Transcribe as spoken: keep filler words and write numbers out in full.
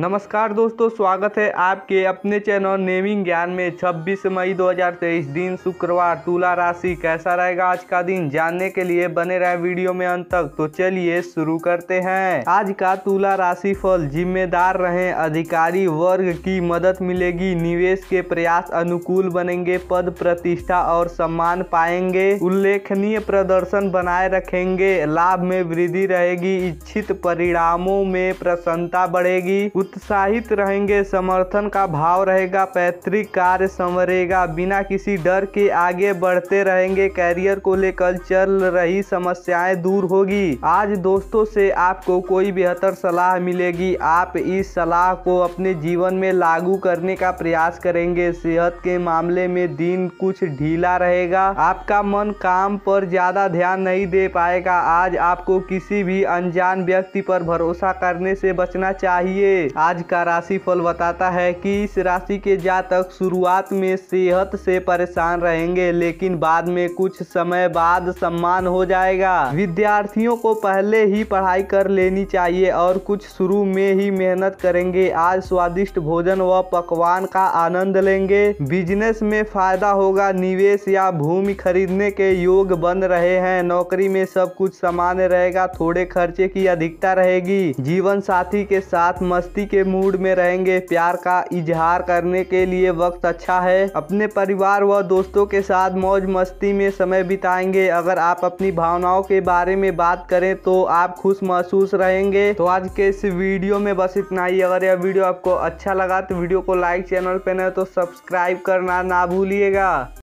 नमस्कार दोस्तों, स्वागत है आपके अपने चैनल नेमिंग ज्ञान में। छब्बीस मई दो हज़ार तेईस दिन शुक्रवार, तुला राशि कैसा रहेगा आज का दिन, जानने के लिए बने रहे वीडियो में अंत तक। तो चलिए शुरू करते हैं। आज का तुला राशि फल, जिम्मेदार रहें, अधिकारी वर्ग की मदद मिलेगी, निवेश के प्रयास अनुकूल बनेंगे, पद प्रतिष्ठा और सम्मान पाएंगे, उल्लेखनीय प्रदर्शन बनाए रखेंगे, लाभ में वृद्धि रहेगी, इच्छित परिणामों में प्रसन्नता बढ़ेगी, उत्साहित रहेंगे, समर्थन का भाव रहेगा, पैतृक कार्य संवरेगा, बिना किसी डर के आगे बढ़ते रहेंगे, कैरियर को लेकर चल रही समस्याएं दूर होगी। आज दोस्तों से आपको कोई बेहतर सलाह मिलेगी, आप इस सलाह को अपने जीवन में लागू करने का प्रयास करेंगे। सेहत के मामले में दिन कुछ ढीला रहेगा, आपका मन काम पर ज्यादा ध्यान नहीं दे पाएगा। आज आपको किसी भी अनजान व्यक्ति पर भरोसा करने से बचना चाहिए। आज का राशि फल बताता है कि इस राशि के जातक शुरुआत में सेहत से परेशान रहेंगे, लेकिन बाद में कुछ समय बाद सम्मान हो जाएगा। विद्यार्थियों को पहले ही पढ़ाई कर लेनी चाहिए और कुछ शुरू में ही मेहनत करेंगे। आज स्वादिष्ट भोजन व पकवान का आनंद लेंगे, बिजनेस में फायदा होगा, निवेश या भूमि खरीदने के योग बन रहे हैं। नौकरी में सब कुछ सामान्य रहेगा, थोड़े खर्चे की अधिकता रहेगी, जीवन साथी के साथ मस्त के मूड में रहेंगे, प्यार का इजहार करने के लिए वक्त अच्छा है, अपने परिवार व दोस्तों के साथ मौज मस्ती में समय बिताएंगे। अगर आप अपनी भावनाओं के बारे में बात करें तो आप खुश महसूस रहेंगे। तो आज के इस वीडियो में बस इतना ही। अगर यह वीडियो आपको अच्छा लगा तो वीडियो को लाइक, चैनल पर नए तो सब्सक्राइब करना ना भूलिएगा।